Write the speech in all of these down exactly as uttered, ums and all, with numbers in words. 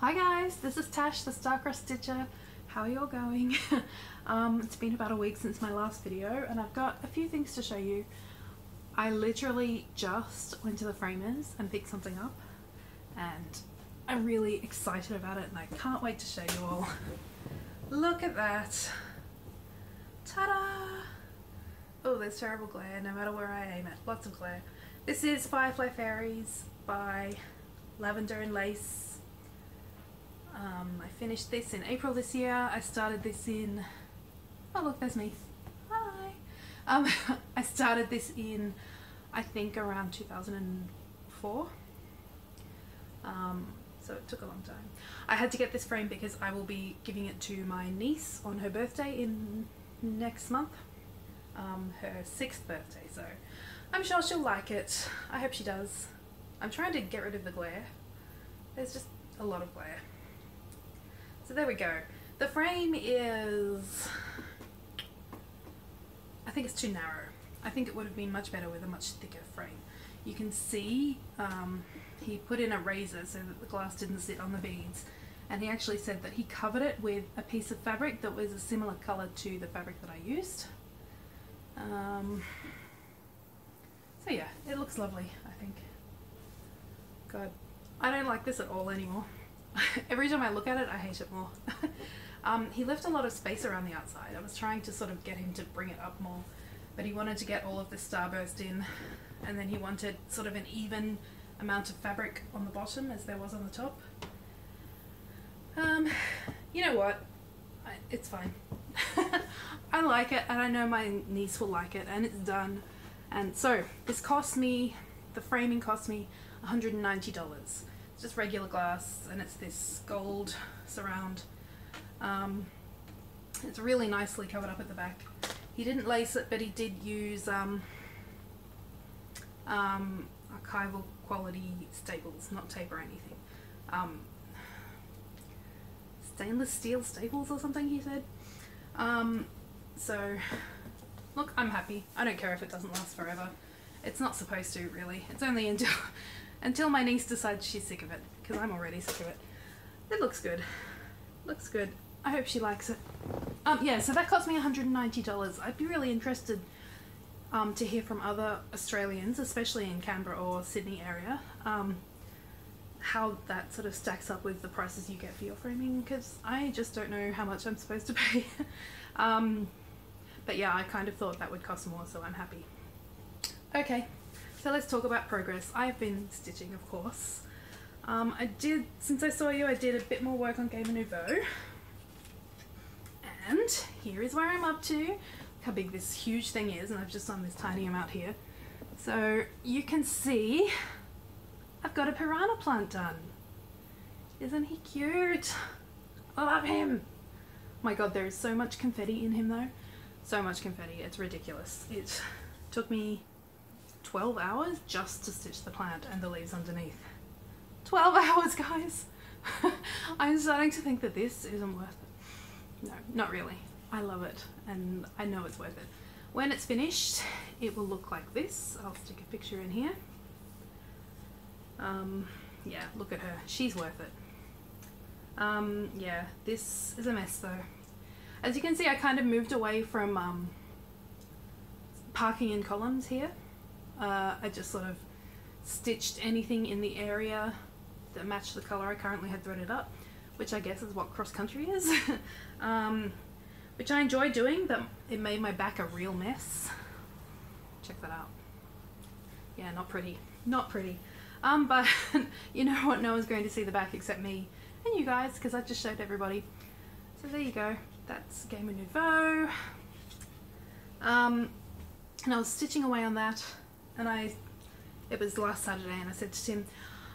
Hi guys, this is Tash the Star-Crossed Stitcher. How are you all going? um, it's been about a week since my last video and I've got a few things to show you. I literally just went to the framers and picked something up and I'm really excited about it and I can't wait to show you all. Look at that! Ta-da! Oh, there's terrible glare no matter where I aim at. Lots of glare. This is Firefly Fairies by Lavender and Lace. Um, I finished this in April this year. I started this in... Oh look, there's me. Hi! Um, I started this in, I think, around two thousand four. Um, so it took a long time. I had to get this frame because I will be giving it to my niece on her birthday in next month. Um, her sixth birthday, so I'm sure she'll like it. I hope she does. I'm trying to get rid of the glare. There's just a lot of glare. So there we go. The frame is... I think it's too narrow. I think it would have been much better with a much thicker frame. You can see um, he put in a razor so that the glass didn't sit on the beads, and he actually said that he covered it with a piece of fabric that was a similar colour to the fabric that I used. Um, so yeah, it looks lovely, I think. God, I don't like this at all anymore. Every time I look at it, I hate it more. um, he left a lot of space around the outside. I was trying to sort of get him to bring it up more, but he wanted to get all of the starburst in, and then he wanted sort of an even amount of fabric on the bottom as there was on the top. Um, you know what? I, it's fine. I like it and I know my niece will like it and it's done. And so this cost me, the framing cost me one hundred ninety dollars. It's just regular glass and it's this gold surround. Um, it's really nicely covered up at the back. He didn't lace it, but he did use um, um, archival quality staples, not tape or anything. Um, stainless steel staples or something he said. Um, so, look, I'm happy. I don't care if it doesn't last forever. It's not supposed to, really. It's only until until my niece decides she's sick of it, because I'm already sick of it. It looks good. Looks good. I hope she likes it. Um, yeah, so that cost me one hundred ninety dollars. I'd be really interested um, to hear from other Australians, especially in Canberra or Sydney area, um, how that sort of stacks up with the prices you get for your framing, because I just don't know how much I'm supposed to pay. um, but yeah, I kind of thought that would cost more, so I'm happy. Okay, so let's talk about progress. I've been stitching, of course. Um, I did, since I saw you, I did a bit more work on Gamer Nouveau. And here is where I'm up to. Look how big this huge thing is, and I've just done this tiny amount here. So you can see I've got a piranha plant done. Isn't he cute? I love him. My god, there is so much confetti in him though. So much confetti, it's ridiculous. It took me twelve hours just to stitch the plant and the leaves underneath. twelve hours, guys! I'm starting to think that this isn't worth it. No, not really. I love it and I know it's worth it. When it's finished, it will look like this. I'll stick a picture in here. Um, yeah, look at her. She's worth it. Um, yeah, this is a mess though. As you can see, I kind of moved away from um, parking in columns here. Uh, I just sort of stitched anything in the area that matched the colour I currently had threaded up, which I guess is what cross-country is. um, which I enjoy doing, but it made my back a real mess. Check that out. Yeah, not pretty. Not pretty. Um, but you know what, no one's going to see the back except me and you guys, because I just showed everybody. So there you go, that's Gamer Nouveau. Um, and I was stitching away on that, and I, it was last Saturday, and I said to Tim,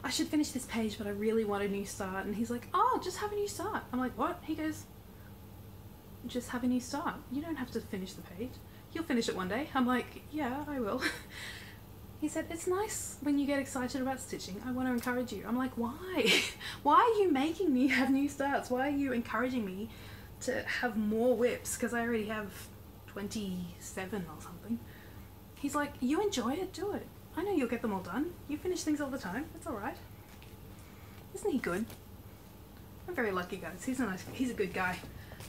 I should finish this page, but I really want a new start. And he's like, oh, just have a new start. I'm like, what? He goes, just have a new start. You don't have to finish the page. You'll finish it one day. I'm like, yeah, I will. He said, it's nice when you get excited about stitching. I want to encourage you. I'm like, why? Why are you making me have new starts? Why are you encouraging me to have more whips? Because I already have twenty-seven or something. He's like, you enjoy it, do it. I know you'll get them all done. You finish things all the time. It's all right. Isn't he good? I'm very lucky, guys. He's a nice, he's a good guy.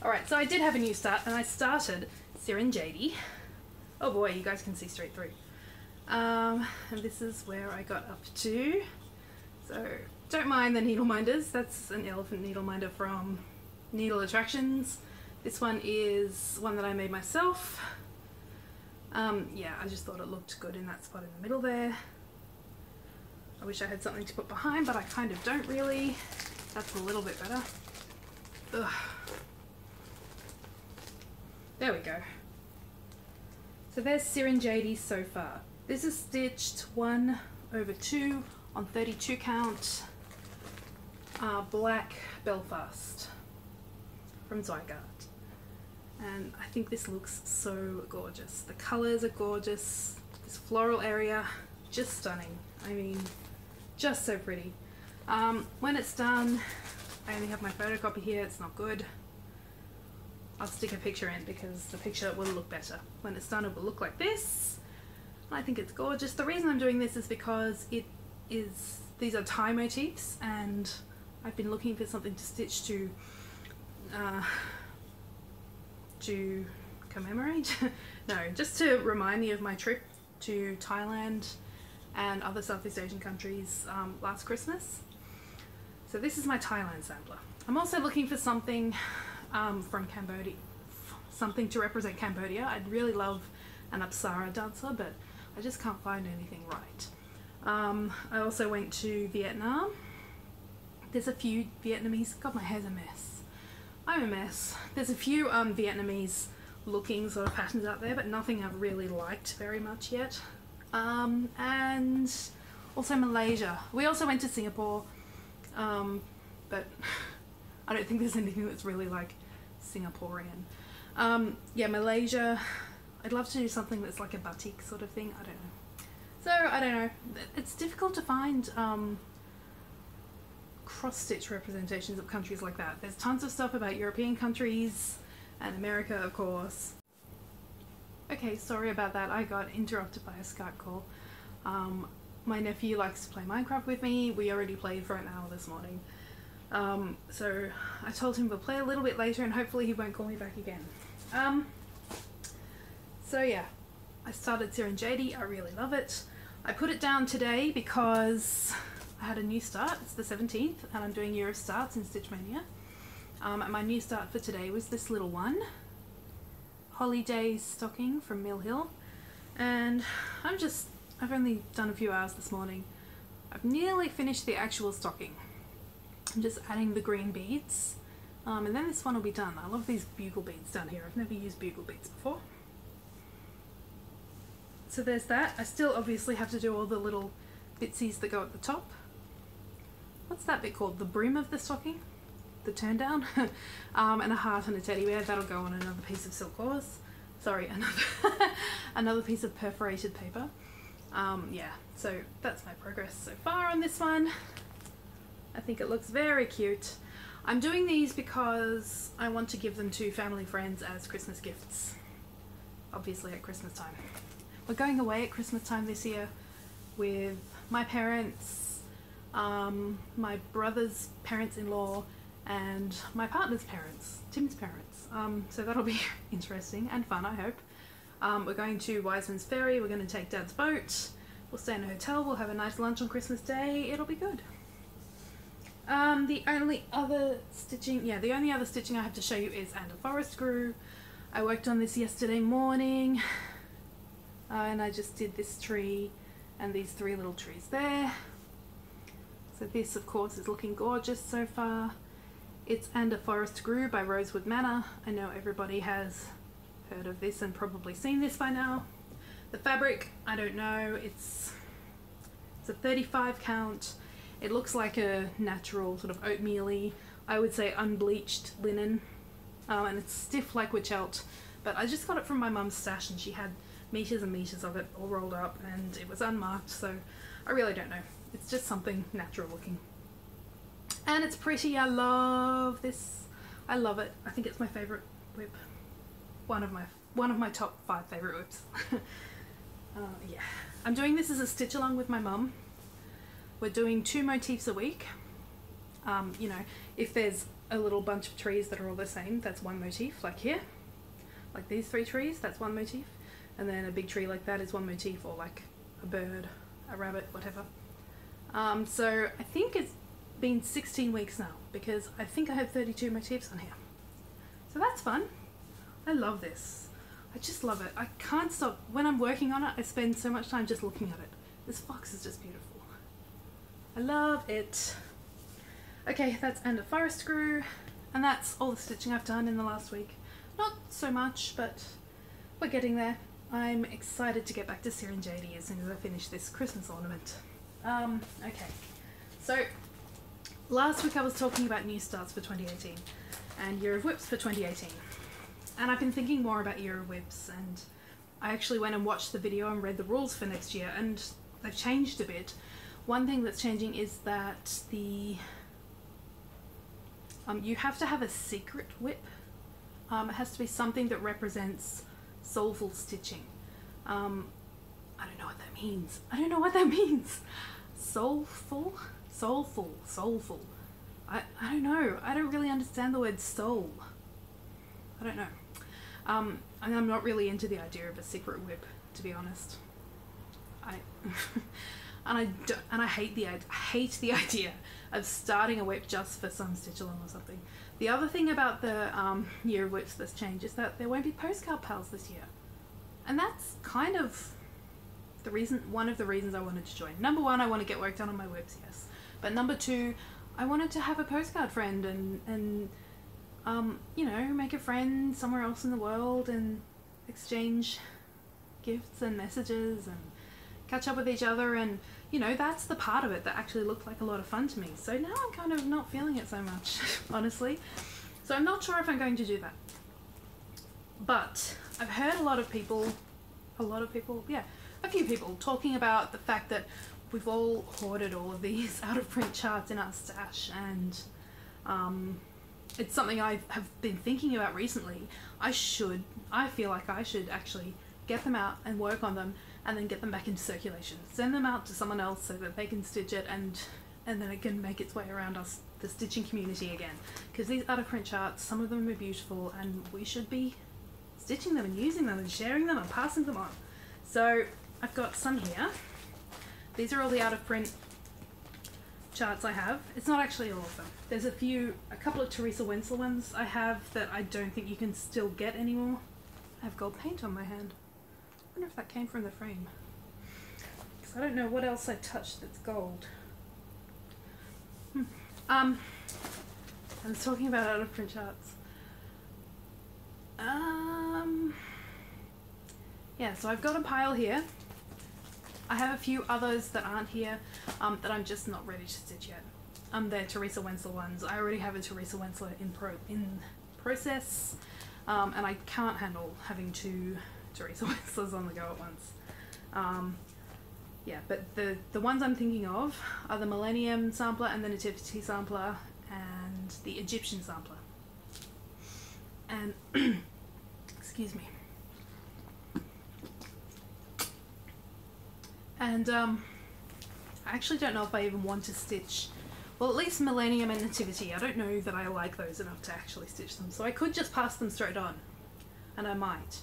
Alright, so I did have a new start, and I started Sirin Jaidee. Oh boy, you guys can see straight through. Um, and this is where I got up to. So, don't mind the needle minders. That's an elephant needle minder from Needle Attractions. This one is one that I made myself. Um, yeah, I just thought it looked good in that spot in the middle there. I wish I had something to put behind, but I kind of don't really. That's a little bit better. Ugh. There we go. So there's Sirin Jaidee so far. This is stitched one over two on thirty-two count uh, black Belfast from Zweigart. And I think this looks so gorgeous. The colours are gorgeous. This floral area, just stunning. I mean, just so pretty. Um, when it's done, I only have my photocopy here, it's not good. I'll stick a picture in because the picture will look better. When it's done, it will look like this. I think it's gorgeous. The reason I'm doing this is because it is, these are tie motifs, and I've been looking for something to stitch to uh, to commemorate? No, just to remind me of my trip to Thailand and other Southeast Asian countries um, last Christmas. So this is my Thailand sampler. I'm also looking for something um, from Cambodia, something to represent Cambodia. I'd really love an Apsara dancer, but I just can't find anything right. Um, I also went to Vietnam. There's a few Vietnamese, God, my hair's a mess. I'm a mess. There's a few um, Vietnamese looking sort of patterns out there, but nothing I've really liked very much yet. Um, and also Malaysia. We also went to Singapore, um, but I don't think there's anything that's really like Singaporean. Um, yeah, Malaysia. I'd love to do something that's like a batik sort of thing. I don't know. So, I don't know. It's difficult to find um, cross-stitch representations of countries like that. There's tons of stuff about European countries and America, of course. Okay, sorry about that. I got interrupted by a Skype call. Um, my nephew likes to play Minecraft with me. We already played for an hour this morning. Um, so, I told him we'll play a little bit later and hopefully he won't call me back again. Um... So yeah, I started Sirin Jaidee, I really love it. I put it down today because I had a new start, it's the seventeenth, and I'm doing Year of Starts in Stitch Mania. Um, and my new start for today was this little one, Holly Days stocking from Mill Hill. And I'm just, I've only done a few hours this morning. I've nearly finished the actual stocking. I'm just adding the green beads, um, and then this one will be done. I love these bugle beads down here, I've never used bugle beads before. So there's that. I still obviously have to do all the little bitsies that go at the top. What's that bit called? The brim of the stocking? The turn down? um, and a heart and a teddy bear. That'll go on another piece of silk gauze. Sorry, another, another piece of perforated paper. Um, yeah, so that's my progress so far on this one. I think it looks very cute. I'm doing these because I want to give them to family friends as Christmas gifts. Obviously at Christmas time. We're going away at Christmas time this year with my parents, um, my brother's parents-in-law, and my partner's parents, Tim's parents. Um, so that'll be interesting and fun, I hope. Um, we're going to Wiseman's Ferry, we're going to take Dad's boat, we'll stay in a hotel, we'll have a nice lunch on Christmas Day, it'll be good. Um, the only other stitching, yeah, the only other stitching I have to show you is And A Forest Grew. I worked on this yesterday morning. Uh, and I just did this tree and these three little trees there. So this, of course, is looking gorgeous so far. It's And A Forest Grew by Rosewood Manor. I know everybody has heard of this and probably seen this by now. The fabric, I don't know, it's, it's a thirty-five count. It looks like a natural sort of oatmeal-y, I would say unbleached linen. Um, and it's stiff like witch felt. But I just got it from my mum's stash and she had meters and meters of it all rolled up and it was unmarked, so I really don't know. It's just something natural looking. And it's pretty. I love this. I love it. I think it's my favourite whip. One of my one of my top five favourite whips. uh, yeah. I'm doing this as a stitch along with my mum. We're doing two motifs a week. um, you know, if there's a little bunch of trees that are all the same, that's one motif, like here, like these three trees, that's one motif, and then a big tree like that is one motif, or like a bird, a rabbit, whatever. Um, so I think it's been sixteen weeks now, because I think I have thirty-two motifs on here. So that's fun. I love this. I just love it. I can't stop. When I'm working on it, I spend so much time just looking at it. This fox is just beautiful. I love it. Okay, that's And A Forest Grew, and that's all the stitching I've done in the last week. Not so much, but we're getting there. I'm excited to get back to Sirin Jaidee as soon as I finish this Christmas ornament. Um, okay, so last week I was talking about new starts for twenty eighteen and Year of Whips for twenty eighteen. And I've been thinking more about Year of Whips, and I actually went and watched the video and read the rules for next year, and they've changed a bit. One thing that's changing is that the um, you have to have a secret whip. Um, it has to be something that represents soulful stitching. Um, I don't know what that means. I don't know what that means. Soulful? Soulful. Soulful. I, I don't know. I don't really understand the word soul. I don't know. Um, and I'm not really into the idea of a secret whip, to be honest. I and I do, and I hate the I hate the idea of starting a whip just for some stitch along or something. The other thing about the um, Year of Whips that's changed is that there won't be postcard pals this year, and that's kind of the reason. One of the reasons I wanted to join. Number one, I want to get work done on my whips, yes. But number two, I wanted to have a postcard friend and and. Um, you know, make a friend somewhere else in the world and exchange gifts and messages and catch up with each other, and you know, that's the part of it that actually looked like a lot of fun to me. So now I'm kind of not feeling it so much, honestly. So I'm not sure if I'm going to do that. But I've heard a lot of people, a lot of people, yeah, a few people talking about the fact that we've all hoarded all of these out of print charts in our stash, and um, it's something I have been thinking about recently. I should, I feel like I should actually get them out and work on them and then get them back into circulation. Send them out to someone else so that they can stitch it, and and then it can make its way around us, the stitching community, again. Because these out of print charts, some of them are beautiful, and we should be stitching them and using them and sharing them and passing them on. So I've got some here. These are all the out of print charts I have. It's not actually all of them. There's a few, a couple of Teresa Wentzler ones I have that I don't think you can still get anymore. I have gold paint on my hand. I wonder if that came from the frame. Because I don't know what else I touched that's gold. Hmm. Um, I was talking about out of print charts. Um, yeah, so I've got a pile here. I have a few others that aren't here, um, that I'm just not ready to stitch yet. Um, they're Teresa Wentzler ones. I already have a Teresa Wentzler in pro in process, um, and I can't handle having two Teresa Wentzlers on the go at once. Um, yeah, but the, the ones I'm thinking of are the Millennium Sampler and the Nativity Sampler and the Egyptian Sampler. And, excuse me. And um, I actually don't know if I even want to stitch, well, at least Millennium and Nativity. I don't know that I like those enough to actually stitch them, so I could just pass them straight on, and I might.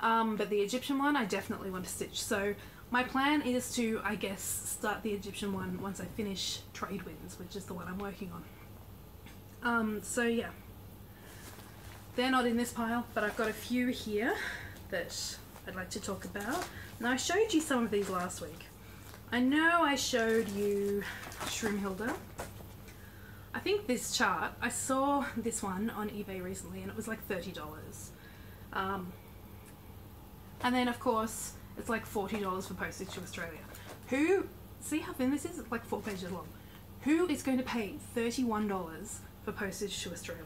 Um, but the Egyptian one I definitely want to stitch, so my plan is to, I guess, start the Egyptian one once I finish Trade Winds, which is the one I'm working on. Um, so yeah, they're not in this pile, but I've got a few here that I'd like to talk about. Now, I showed you some of these last week. I know I showed you Shroomhilde. I think this chart, I saw this one on eBay recently and it was like thirty dollars. Um, and then of course, it's like forty dollars for postage to Australia. Who, see how thin this is? It's like four pages long. Who is going to pay thirty-one dollars for postage to Australia?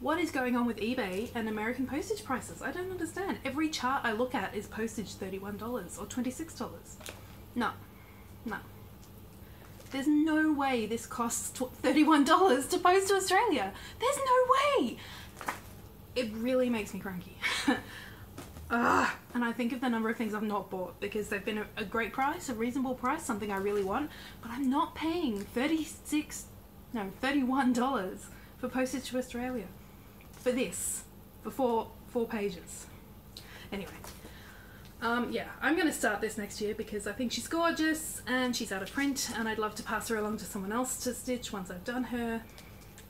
What is going on with eBay and American postage prices? I don't understand. Every chart I look at is postage thirty-one dollars or twenty-six dollars. No, no. There's no way this costs thirty-one dollars to post to Australia. There's no way. It really makes me cranky. Ugh. And I think of the number of things I've not bought because they've been a, a great price, a reasonable price, something I really want, but I'm not paying 36 no, thirty-one dollars for postage to Australia for this, for four, four pages. Anyway, um, yeah, I'm going to start this next year because I think she's gorgeous and she's out of print and I'd love to pass her along to someone else to stitch once I've done her.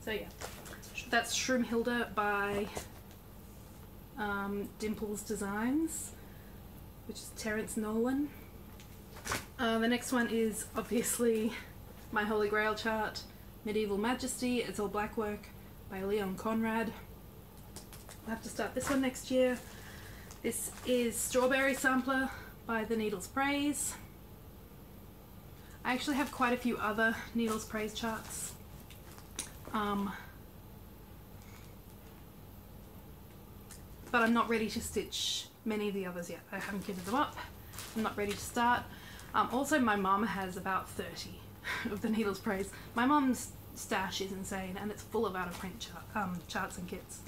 So yeah, that's Shroomhilde by um, Dimples Designs, which is Terence Nolan. Uh, the next one is obviously my Holy Grail chart, Medieval Majesty, It's All Black Work by Leon Conrad. I'll have to start this one next year. This is Strawberry Sampler by The Needle's Prayse. I actually have quite a few other Needle's Prayse charts. Um, but I'm not ready to stitch many of the others yet. I haven't given them up. I'm not ready to start. Um, also, my mum has about thirty of The Needle's Prayse. My mum's stash is insane and it's full of out-of-print chart, um, charts and kits.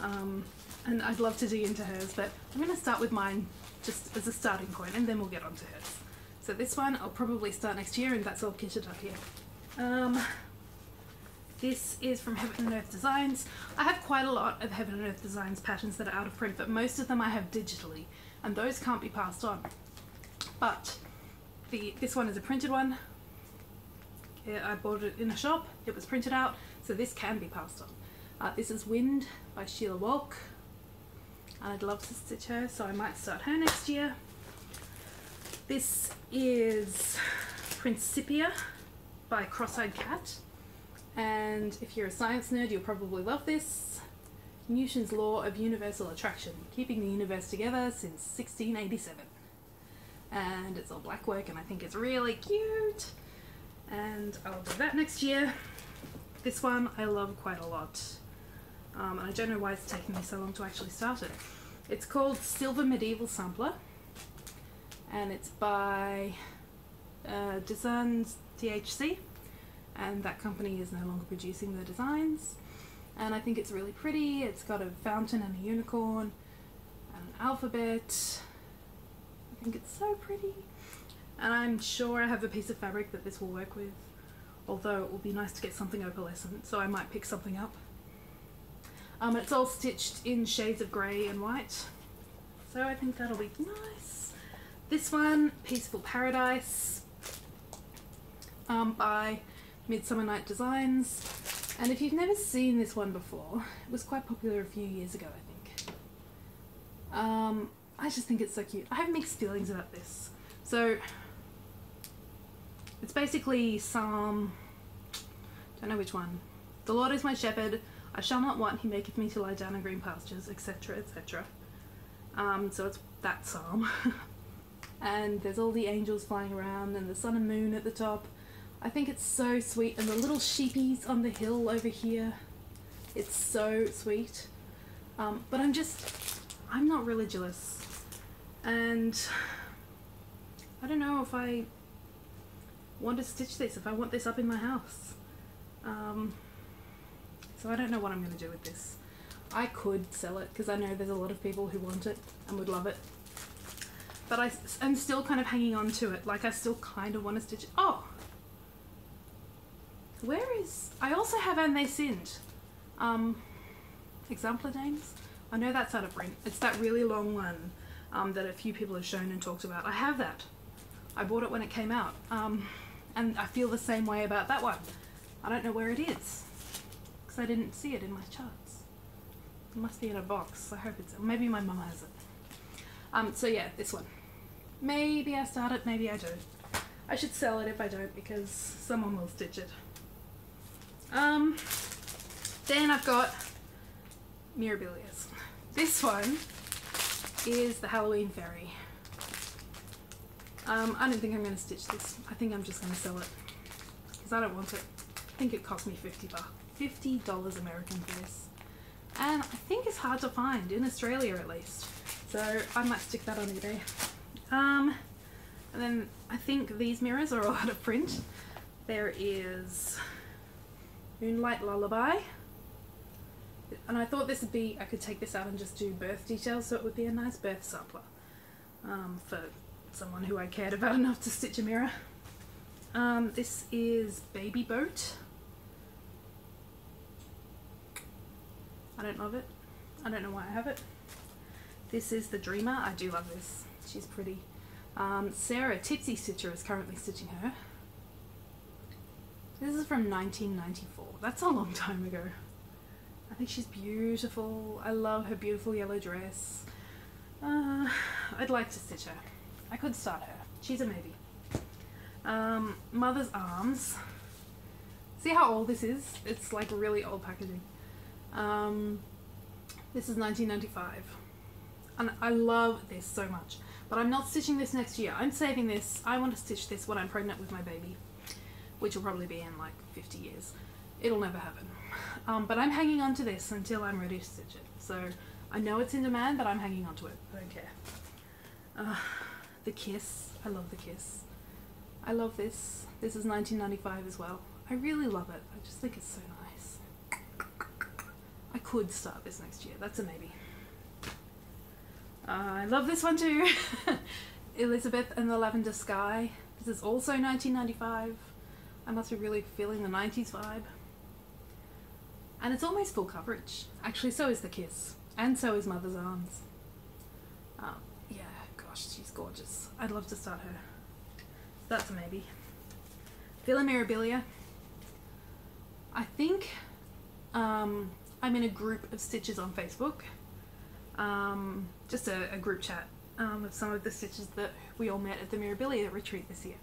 Um, and I'd love to dig into hers, but I'm going to start with mine just as a starting point and then we'll get on to hers. So this one I'll probably start next year and that's all kitted up here. Um, This is from Heaven and Earth Designs. I have quite a lot of Heaven and Earth Designs patterns that are out of print, but most of them I have digitally, and those can't be passed on. But the this one is a printed one. I bought it in a shop, it was printed out, so this can be passed on. Uh, this is Wind by Sheila Walk. I'd love to stitch her, so I might start her next year. This is Principia by Cross-Eyed Cat. And if you're a science nerd, you'll probably love this. Newton's Law of Universal Attraction, keeping the universe together since sixteen eighty-seven. And it's all black work and I think it's really cute. And I'll do that next year. This one I love quite a lot. Um, and I don't know why it's taken me so long to actually start it. It's called Silver Medieval Sampler. And it's by uh, Designs T H C. And that company is no longer producing their designs. And I think it's really pretty. It's got a fountain and a unicorn and an alphabet. I think it's so pretty. And I'm sure I have a piece of fabric that this will work with. Although it will be nice to get something opalescent, so I might pick something up. Um, it's all stitched in shades of grey and white. So I think that'll be nice. This one, Peaceful Paradise um, by Midsummer Night Designs, and if you've never seen this one before, it was quite popular a few years ago, I think. Um, I just think it's so cute. I have mixed feelings about this. So it's basically Psalm, I don't know which one. The Lord is my shepherd, I shall not want, he maketh me to lie down in green pastures, et cetera, et cetera. Um, so it's that Psalm. And there's all the angels flying around and the sun and moon at the top. I think it's so sweet, and the little sheepies on the hill over here, it's so sweet. Um, but I'm just, I'm not religious, and I don't know if I want to stitch this, if I want this up in my house. Um, so I don't know what I'm going to do with this. I could sell it, because I know there's a lot of people who want it and would love it. But I, I'm still kind of hanging on to it, like I still kind of want to stitch it. Oh! Where is... I also have And They Sinned. Um, exemplar names? I know that's out of print. It's that really long one um, that a few people have shown and talked about. I have that. I bought it when it came out. Um, and I feel the same way about that one. I don't know where it is. Because I didn't see it in my charts. It must be in a box. I hope it's... Maybe my mum has it. Um, so yeah, this one. Maybe I start it, maybe I don't. I should sell it if I don't because someone will stitch it. Um, then I've got Mirabilia's. This one is the Halloween Fairy. Um, I don't think I'm going to stitch this. I think I'm just going to sell it because I don't want it. I think it cost me fifty bucks, fifty dollars American for this. And I think it's hard to find in Australia at least. So I might stick that on eBay. Um, and then I think these mirrors are all out of print. There is Moonlight Lullaby, and I thought this would be, I could take this out and just do birth details, so it would be a nice birth sampler um, for someone who I cared about enough to stitch a mirror. Um, this is Baby Boat I don't love it. I don't know why I have it. This is The Dreamer. I do love this. She's pretty. Um, Sarah Titsy Stitcher is currently stitching her. This is from nineteen ninety-four. That's a long time ago. I think she's beautiful. I love her beautiful yellow dress. Uh, I'd like to stitch her. I could start her. She's a maybe. Um, Mother's Arms. See how old this is? It's like really old packaging. Um, this is nineteen ninety-five. And I love this so much. But I'm not stitching this next year. I'm saving this. I want to stitch this when I'm pregnant with my baby, which will probably be in like fifty years. It'll never happen. Um, but I'm hanging on to this until I'm ready to stitch it. So I know it's in demand, but I'm hanging on to it. I don't care. Uh, The Kiss. I love The Kiss. I love this. This is nineteen ninety-five as well. I really love it. I just think it's so nice. I could start this next year. That's a maybe. Uh, I love this one too. Elizabeth and the Lavender Sky. This is also nineteen ninety-five. I must be really feeling the nineties vibe. And it's almost full coverage. Actually, so is The Kiss. And so is Mother's Arms. Um, yeah, gosh, she's gorgeous. I'd love to start her. That's a maybe. Villa Mirabilia. I think um, I'm in a group of stitches on Facebook. Um, just a, a group chat um, of some of the stitches that we all met at the Mirabilia retreat this year.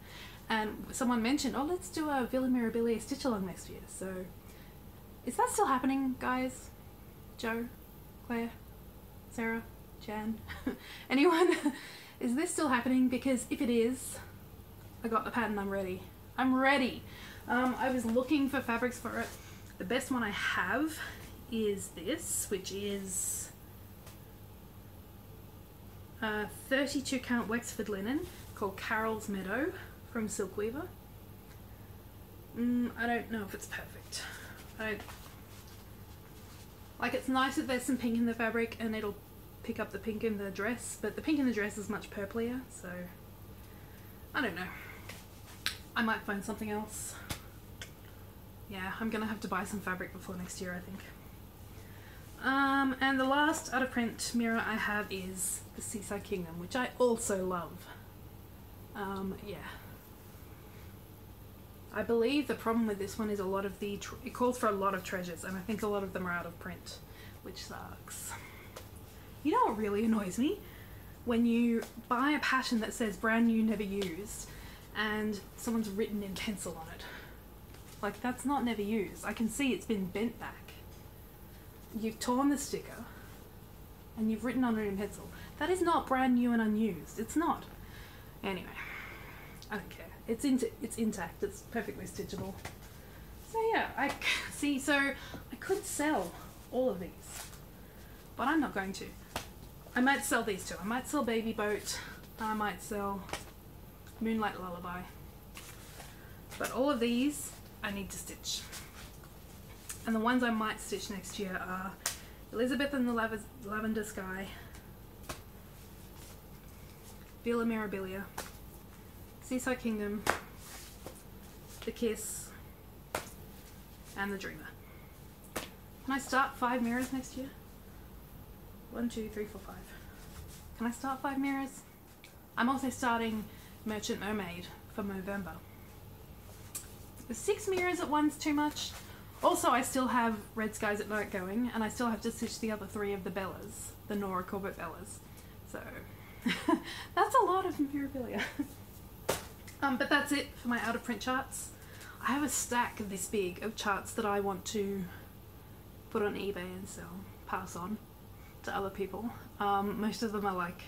And someone mentioned, oh, let's do a Villa Mirabilia stitch along next year. So is that still happening, guys? Joe? Claire? Sarah? Jan? Anyone? Is this still happening? Because if it is, I got the pattern. I'm ready. I'm ready. Um, I was looking for fabrics for it. The best one I have is this, which is uh, thirty-two count Wexford linen called Carol's Meadow from Silkweaver. Mm, I don't know if it's perfect. I don't... Like, it's nice that there's some pink in the fabric and it'll pick up the pink in the dress, but the pink in the dress is much purplier, so I don't know. I might find something else. Yeah, I'm gonna have to buy some fabric before next year, I think. Um, and the last out of print mirror I have is the Seaside Kingdom, which I also love. Um, yeah. I believe the problem with this one is a lot of the, tr it calls for a lot of treasures, and I think a lot of them are out of print, which sucks. You know what really annoys me? When you buy a pattern that says brand new, never used, and someone's written in pencil on it. Like, that's not never used. I can see it's been bent back. You've torn the sticker and you've written on it in pencil. That is not brand new and unused. It's not. Anyway, I don't care. It's, in it's intact. It's perfectly stitchable. So yeah, I see. So I could sell all of these, but I'm not going to. I might sell these two. I might sell Baby Boat. I might sell Moonlight Lullaby, but all of these I need to stitch, and the ones I might stitch next year are Elizabeth and the Lav Lavender Sky, Villa Mirabilia, Seaside Kingdom, The Kiss, and The Dreamer. Can I start five mirrors next year? One, two, three, four, five. Can I start five mirrors? I'm also starting Merchant Mermaid for Movember. Six mirrors at once too much. Also, I still have Red Skies at Night going, and I still have to stitch the other three of the Bellas, the Nora Corbett Bellas. So that's a lot of Mirabilia. Um, but that's it for my out of print charts. I have a stack this big of charts that I want to put on eBay and sell, pass on to other people. Um, most of them are like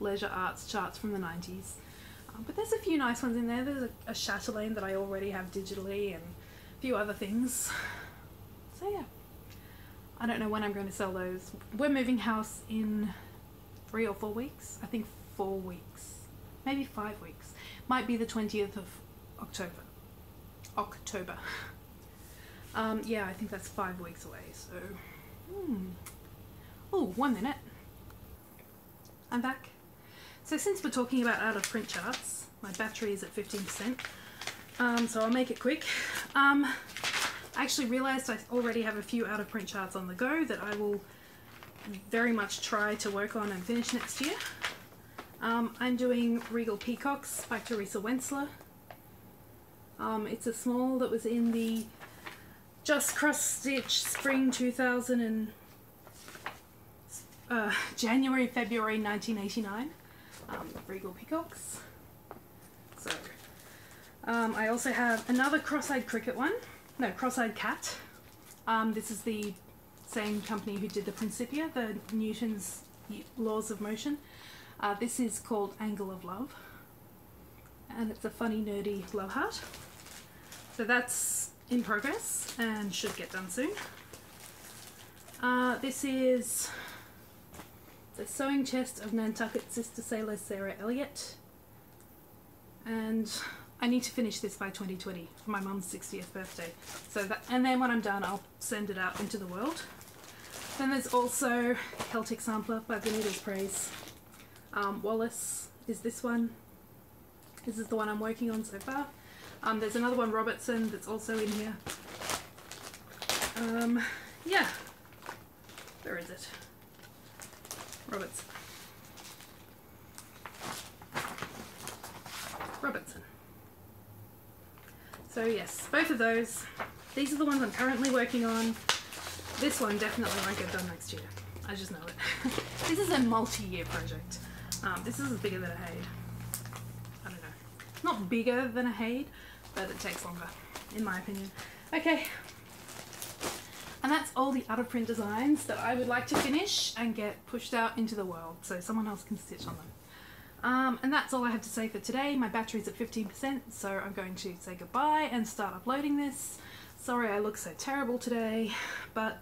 leisure arts charts from the nineties. But there's a few nice ones in there. There's a, a Chatelaine that I already have digitally and a few other things. So yeah, I don't know when I'm going to sell those. We're moving house in three or four weeks. I think four weeks, maybe five weeks. Might be the twentieth of October. October. Um, yeah, I think that's five weeks away. So, hmm. Oh, one minute. I'm back. So since we're talking about out of print charts, my battery is at fifteen percent, um, so I'll make it quick. Um, I actually realized I already have a few out-of-print charts on the go that I will very much try to work on and finish next year. Um, I'm doing Regal Peacocks by Teresa Wentzler. Um, it's a small that was in the Just Cross Stitch Spring two thousand and uh, January, February nineteen eighty-nine. Um, Regal Peacocks. So, um, I also have another Cross-Eyed Cricket one. No, Cross-Eyed Cat. Um, this is the same company who did the Principia, the Newton's Laws of Motion. Uh, this is called Angle of Love, and it's a funny, nerdy love heart. So that's in progress and should get done soon. Uh, this is The Sewing Chest of Nantucket Sister Sailor Sarah Elliott, and I need to finish this by twenty twenty for my mum's sixtieth birthday. So that, and then when I'm done, I'll send it out into the world. Then there's also Celtic Sampler by The Needle's Prayse. Um, Wallace is this one. This is the one I'm working on so far. Um, there's another one, Robertson, that's also in here. Um, yeah. Where is it? Robertson. Robertson. So yes, both of those. These are the ones I'm currently working on. This one definitely won't get done next year. I just know it. This is a multi-year project. Um, this is bigger than a H A E D. I don't know. Not bigger than a H A E D, but it takes longer, in my opinion. Okay. And that's all the out-of-print designs that I would like to finish and get pushed out into the world so someone else can stitch on them. Um, and that's all I have to say for today. My battery's at fifteen percent, so I'm going to say goodbye and start uploading this. Sorry I look so terrible today, but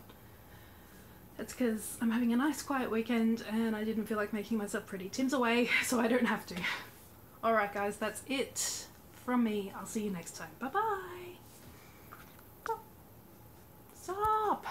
it's because I'm having a nice quiet weekend and I didn't feel like making myself pretty. Tim's away, so I don't have to. Alright guys, that's it from me. I'll see you next time. Bye-bye. Stop.